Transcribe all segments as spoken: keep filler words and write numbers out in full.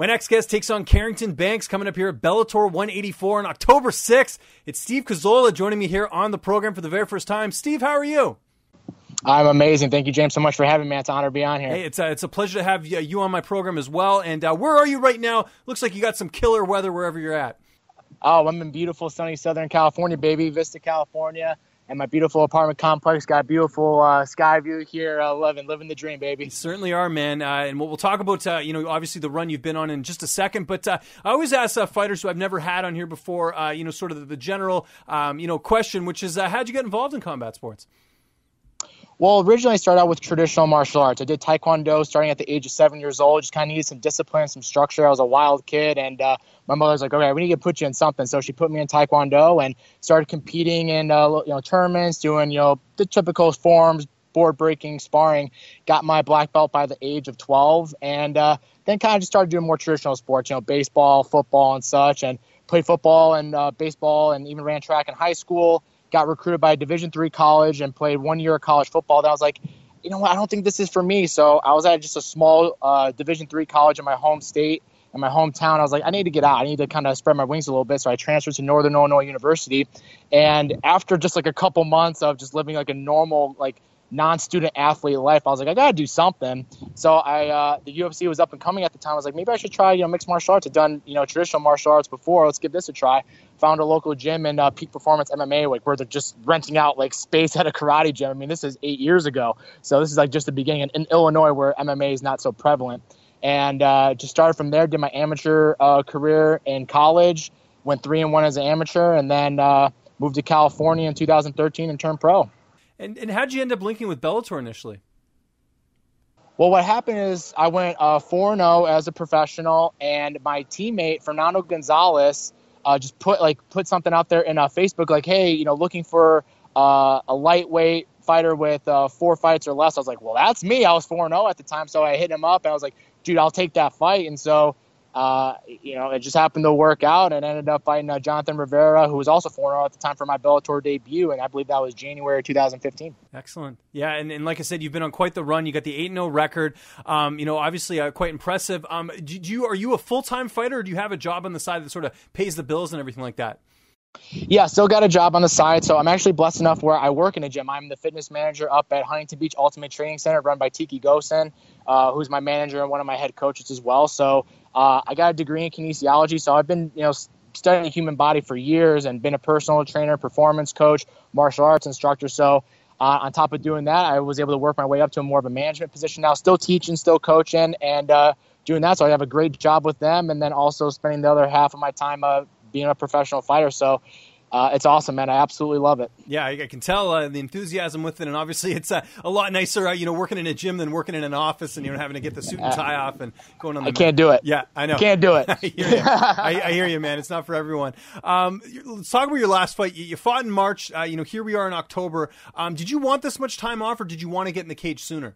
My next guest takes on Carrington Banks, coming up here at Bellator one eighty-four on October sixth. It's Steve Kozola joining me here on the program for the very first time. Steve, how are you? I'm amazing. Thank you, James, so much for having me. It's an honor to be on here. Hey, it's a, it's a pleasure to have you on my program as well. And uh, where are you right now? Looks like you got some killer weather wherever you're at. Oh, I'm in beautiful, sunny Southern California, baby, Vista, California. And my beautiful apartment complex got beautiful uh, sky view here. Uh, loving, living the dream, baby. You certainly are, man. Uh, and we'll, we'll talk about, uh, you know, obviously the run you've been on in just a second. But uh, I always ask uh, fighters who I've never had on here before, uh, you know, sort of the, the general, um, you know, question, which is uh, how'd you get involved in combat sports? Well, originally I started out with traditional martial arts. I did Taekwondo starting at the age of seven years old. Just kind of needed some discipline, some structure. I was a wild kid, and uh, my mother was like, okay, we need to put you in something. So she put me in Taekwondo and started competing in uh, you know tournaments, doing you know the typical forms, board breaking, sparring. Got my black belt by the age of twelve, and uh, then kind of just started doing more traditional sports, you know, baseball, football, and such, and played football and uh, baseball and even ran track in high school. Got recruited by a Division three college and played one year of college football. Then I was like, you know what, I don't think this is for me. So I was at just a small uh, Division three college in my home state, in my hometown. I was like, I need to get out. I need to kind of spread my wings a little bit. So I transferred to Northern Illinois University. And after just like a couple months of just living like a normal, like non-student athlete life, I was like, I got to do something. So I, uh, the U F C was up and coming at the time. I was like, maybe I should try, you know, mixed martial arts. I've done, you know, traditional martial arts before. Let's give this a try. Found a local gym in uh, Peak Performance M M A, like where they're just renting out like space at a karate gym. I mean, this is eight years ago. So this is like just the beginning in, in Illinois where M M A is not so prevalent. And uh, just started from there, did my amateur uh, career in college, went three and one as an amateur, and then uh, moved to California in two thousand thirteen and turned pro. And, and how'd you end up linking with Bellator initially? Well, what happened is I went uh, four and oh as a professional, and my teammate, Fernando Gonzalez, uh, just put like put something out there in uh, Facebook like, hey, you know, looking for uh, a lightweight fighter with uh, four fights or less. I was like, well, that's me. I was four and oh at the time, so I hit him up, and I was like, dude, I'll take that fight. And so, uh, you know, it just happened to work out, and ended up fighting uh, Jonathan Rivera, who was also four and oh at the time for my Bellator debut, and I believe that was January two thousand fifteen. Excellent. Yeah, and, and like I said, you've been on quite the run. You got the eight and oh record. Um, you know, obviously uh, quite impressive. Um, do, do you, are you a full-time fighter, or do you have a job on the side that sort of pays the bills and everything like that? Yeah, still got a job on the side. So I'm actually blessed enough where I work in a gym. I'm the fitness manager up at Huntington Beach Ultimate Training Center run by Tiki Gosen, uh, who's my manager and one of my head coaches as well. So uh, I got a degree in kinesiology. So I've been, you know, studying the human body for years and been a personal trainer, performance coach, martial arts instructor. So uh, on top of doing that, I was able to work my way up to a more of a management position now, still teaching, still coaching and uh, doing that. So I have a great job with them, and then also spending the other half of my time uh, being a professional fighter. So uh, it's awesome, man. I absolutely love it. Yeah, I can tell uh, the enthusiasm with it. And obviously it's uh, a lot nicer, uh, you know, working in a gym than working in an office and, you know, having to get the suit and tie off and going on the I can't do it. Yeah, I know. Can't do it. I, hear you. I, I hear you, man. It's not for everyone. Um, let's talk about your last fight. You, you fought in March. Uh, you know, here we are in October. Um, did you want this much time off, or did you want to get in the cage sooner?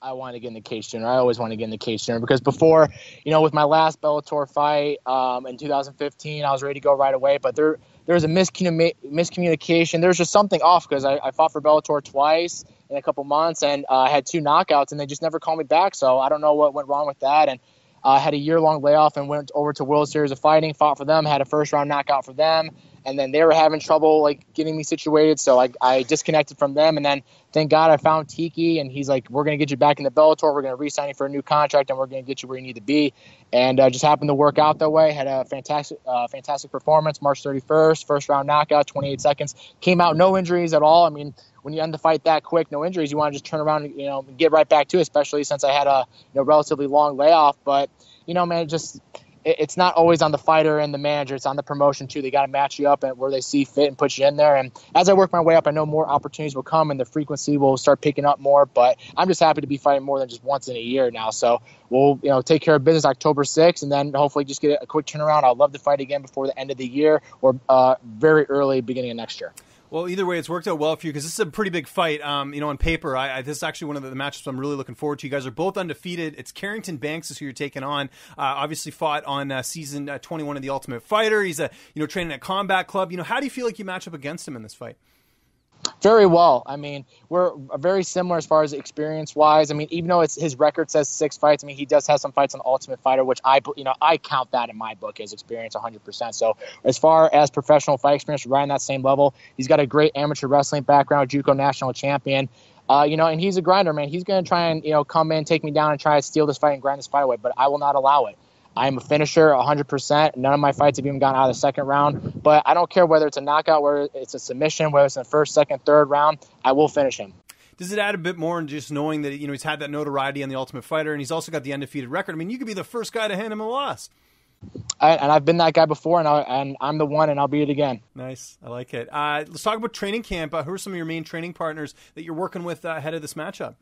I want to get in the cage sooner. I always want to get in the cage sooner, because before, you know, with my last Bellator fight um, in two thousand fifteen, I was ready to go right away. But there, there was a miscommu- miscommunication. There was just something off, because I, I fought for Bellator twice in a couple months, and uh, I had two knockouts, and they just never called me back. So I don't know what went wrong with that. And I uh, had a year-long layoff and went over to World Series of Fighting, fought for them, had a first-round knockout for them. And then they were having trouble, like, getting me situated, so I, I disconnected from them. And then, thank God, I found Tiki, and he's like, we're going to get you back in the Bellator. We're going to re-sign you for a new contract, and we're going to get you where you need to be. And uh, just happened to work out that way. Had a fantastic uh, fantastic performance, March thirty-first, first-round knockout, twenty-eight seconds. Came out no injuries at all. I mean, when you end the fight that quick, no injuries, you want to just turn around and, you know, get right back to it, especially since I had a you know, relatively long layoff. But, you know, man, just – it's not always on the fighter and the manager. It's on the promotion, too. They got to match you up and where they see fit and put you in there. And as I work my way up, I know more opportunities will come and the frequency will start picking up more. But I'm just happy to be fighting more than just once in a year now. So we'll you know, take care of business October sixth, and then hopefully just get a quick turnaround. I'd love to fight again before the end of the year, or uh, very early beginning of next year. Well, either way, it's worked out well for you, because this is a pretty big fight. Um, you know, on paper, I, I, this is actually one of the, the matchups I'm really looking forward to. You guys are both undefeated. It's Carrington Banks is who you're taking on. Uh, obviously, fought on uh, season uh, twenty-one of The Ultimate Fighter. He's a you know training at Combat Club. You know, how do you feel like you match up against him in this fight? Very well. I mean, we're very similar as far as experience-wise. I mean, even though it's, his record says six fights, I mean, he does have some fights on Ultimate Fighter, which I, you know, I count that in my book as experience one hundred percent. So as far as professional fight experience, right on that same level. He's got a great amateur wrestling background, JUCO national champion. Uh, you know, and he's a grinder, man. He's going to try and, you know, come in, take me down, and try to steal this fight and grind this fight away, but I will not allow it. I am a finisher, one hundred percent. None of my fights have even gone out of the second round. But I don't care whether it's a knockout, whether it's a submission, whether it's in the first, second, third round. I will finish him. Does it add a bit more in just knowing that, you know, he's had that notoriety on The Ultimate Fighter, and he's also got the undefeated record? I mean, you could be the first guy to hand him a loss. I, and I've been that guy before, and, I, and I'm the one, and I'll be it again. Nice. I like it. Uh, let's talk about training camp. Uh, who are some of your main training partners that you're working with uh, ahead of this matchup?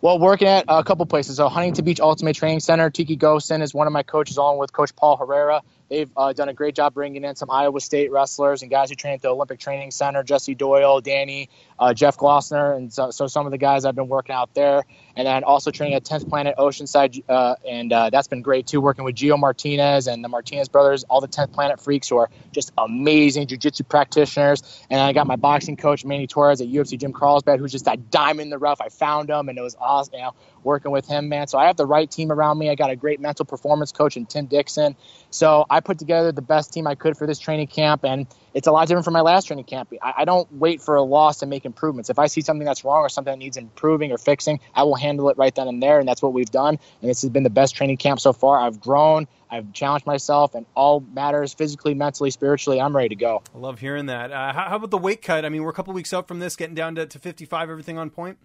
Well, working at a couple places. So Huntington Beach Ultimate Training Center, Tiki Gosen is one of my coaches, along with Coach Paul Herrera. They've uh, done a great job bringing in some Iowa State wrestlers and guys who train at the Olympic Training Center, Jesse Doyle, Danny, uh, Jeff Glossner, and so, so some of the guys I've been working out there. And then also training at tenth Planet Oceanside, uh, and uh, that's been great too, working with Gio Martinez and the Martinez brothers, all the tenth Planet freaks who are just amazing jiu-jitsu practitioners. And I got my boxing coach, Manny Torres, at U F C Gym Carlsbad, who's just that diamond in the rough. I found him, and it was awesome, you know, working with him, man. So I have the right team around me. I got a great mental performance coach in Tim Dixon. So I put together the best team I could for this training camp, and it's a lot different from my last training camp. I, I don't wait for a loss to make improvements. If I see something that's wrong or something that needs improving or fixing, I will handle it right then and there, and that's what we've done. And this has been the best training camp so far. I've grown. I've challenged myself in all matters, physically, mentally, spiritually. I'm ready to go. I love hearing that. Uh, how, how about the weight cut? I mean, we're a couple weeks out from this, getting down to, to fifty-five, everything on point?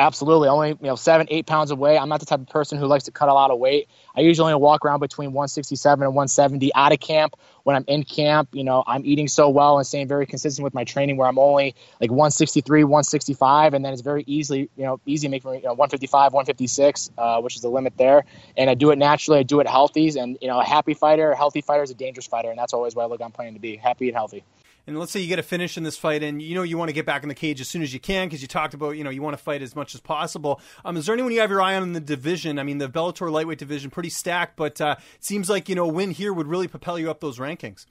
Absolutely. Only, you know, seven, eight pounds away. I'm not the type of person who likes to cut a lot of weight. I usually walk around between one sixty-seven and one seventy out of camp. When I'm in camp, you know, I'm eating so well and staying very consistent with my training where I'm only like one sixty-three, one sixty-five. And then it's very easily, you know, easy to make for, you know, one fifty-five, one fifty-six, uh, which is the limit there. And I do it naturally. I do it healthy. And, you know, a happy fighter, a healthy fighter is a dangerous fighter. And that's always what I look on planning to be, happy and healthy. And let's say you get a finish in this fight, and you know you want to get back in the cage as soon as you can because you talked about, you know, you want to fight as much as possible. Um, is there anyone you have your eye on in the division? I mean, the Bellator lightweight division, pretty stacked, but uh, it seems like, you know, a win here would really propel you up those rankings.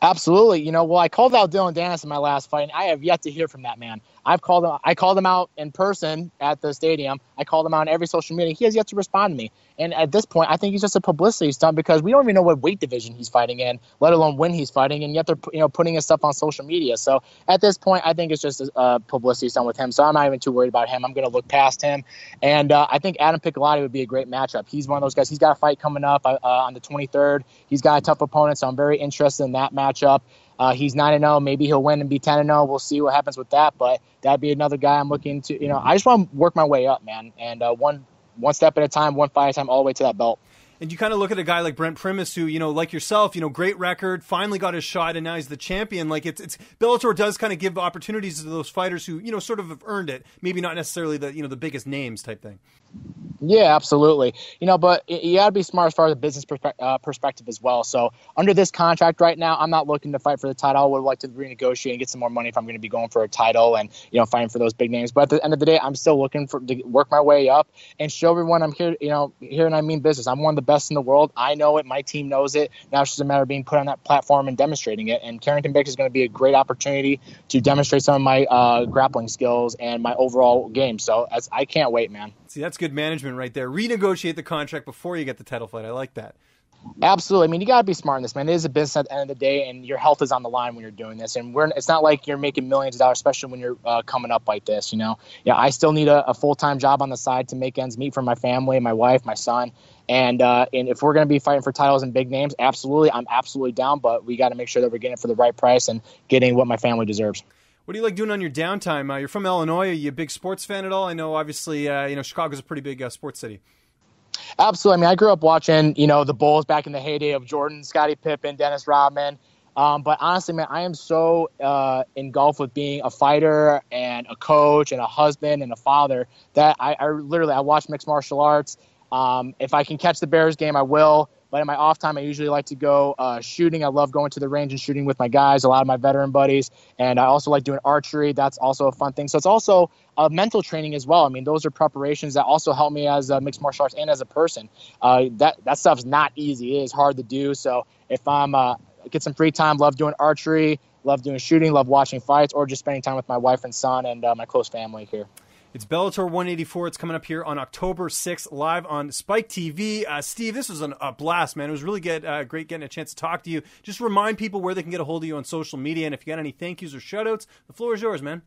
Absolutely. You know, well, I called out Dillon Danis in my last fight, and I have yet to hear from that man. I've called him, I called him out in person at the stadium. I called him out on every social media. He has yet to respond to me. And at this point, I think he's just a publicity stunt because we don't even know what weight division he's fighting in, let alone when he's fighting, and yet they're, you know, putting his stuff on social media. So at this point, I think it's just a uh, publicity stunt with him, so I'm not even too worried about him. I'm going to look past him. And uh, I think Adam Piccolotti would be a great matchup. He's one of those guys. He's got a fight coming up uh, on the twenty-third. He's got a tough opponent, so I'm very interested in that matchup. Uh, he's nine and oh. Maybe he'll win and be ten and oh. We'll see what happens with that, but that'd be another guy I'm looking to. You know, I just want to work my way up, man, and uh, one one step at a time, one fight at a time, all the way to that belt. And you kind of look at a guy like Brent Primus who, you know, like yourself, you know, great record, finally got his shot, and now he's the champion. Like, it's, it's Bellator does kind of give opportunities to those fighters who, you know, sort of have earned it, maybe not necessarily the, you know, the biggest names type thing. Yeah, absolutely. You know, but you got to be smart as far as a business perspe- uh, perspective as well. So under this contract right now, I'm not looking to fight for the title. I would like to renegotiate and get some more money if I'm going to be going for a title and, you know, fighting for those big names. But at the end of the day, I'm still looking for to work my way up and show everyone I'm here, you know, here and I mean business. I'm one of the best in the world. I know it. My team knows it. Now it's just a matter of being put on that platform and demonstrating it. And Carrington Banks is going to be a great opportunity to demonstrate some of my uh, grappling skills and my overall game. So as, I can't wait, man. See, that's good management right there. Renegotiate the contract before you get the title fight. I like that. Absolutely. I mean, you got to be smart in this, man. It is a business at the end of the day, and your health is on the line when you're doing this. And we're, it's not like you're making millions of dollars, especially when you're uh, coming up like this, you know. Yeah, I still need a, a full-time job on the side to make ends meet for my family, my wife, my son. And uh, and if we're going to be fighting for titles and big names, absolutely, I'm absolutely down. But we got to make sure that we're getting it for the right price and getting what my family deserves. What do you like doing on your downtime? Uh, you're from Illinois. Are you a big sports fan at all? I know, obviously, uh, you know, Chicago's a pretty big uh, sports city. Absolutely. I mean, I grew up watching, you know, the Bulls back in the heyday of Jordan, Scottie Pippen, Dennis Rodman. Um, but honestly, man, I am so uh, engulfed with being a fighter and a coach and a husband and a father that I, I literally, I watch mixed martial arts. Um, if I can catch the Bears game, I will. But in my off time, I usually like to go uh, shooting. I love going to the range and shooting with my guys, a lot of my veteran buddies. And I also like doing archery. That's also a fun thing. So it's also uh, mental training as well. I mean, those are preparations that also help me as a mixed martial arts and as a person. Uh, that, that stuff's not easy. It is hard to do. So if I'm uh, – get some free time, love doing archery, love doing shooting, love watching fights, or just spending time with my wife and son and uh, my close family here. It's Bellator one eighty-four. It's coming up here on October sixth, live on Spike T V. Uh, Steve, this was an, a blast, man. It was really good, uh, great getting a chance to talk to you. Just remind people where they can get a hold of you on social media, and if you got any thank yous or shout-outs, the floor is yours, man.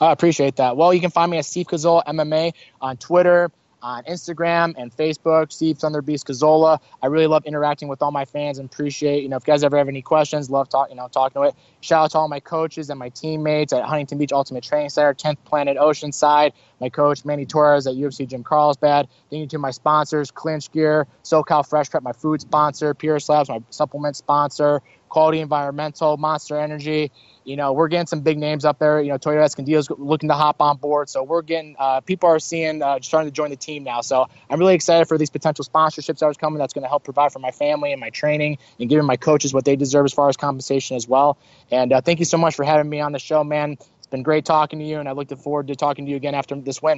I appreciate that. Well, you can find me at Steve Kozola M M A on Twitter, on Instagram and Facebook, Steve Thunder Beast Kozola. I really love interacting with all my fans and appreciate, you know, if you guys ever have any questions, love talk, you know, talking to it. Shout out to all my coaches and my teammates at Huntington Beach Ultimate Training Center, tenth Planet Oceanside, my coach Manny Torres at U F C Gym Carlsbad. Thank you to my sponsors, Clinch Gear, SoCal Fresh Prep, my food sponsor, Pierce Labs, my supplement sponsor, Quality Environmental, Monster Energy. You know, we're getting some big names up there. You know, Toyo Escondido's looking to hop on board. So we're getting uh, – people are seeing uh, – starting to join the team now. So I'm really excited for these potential sponsorships that are coming. That's going to help provide for my family and my training and giving my coaches what they deserve as far as compensation as well. And uh, thank you so much for having me on the show, man. It's been great talking to you, and I look forward to talking to you again after this win.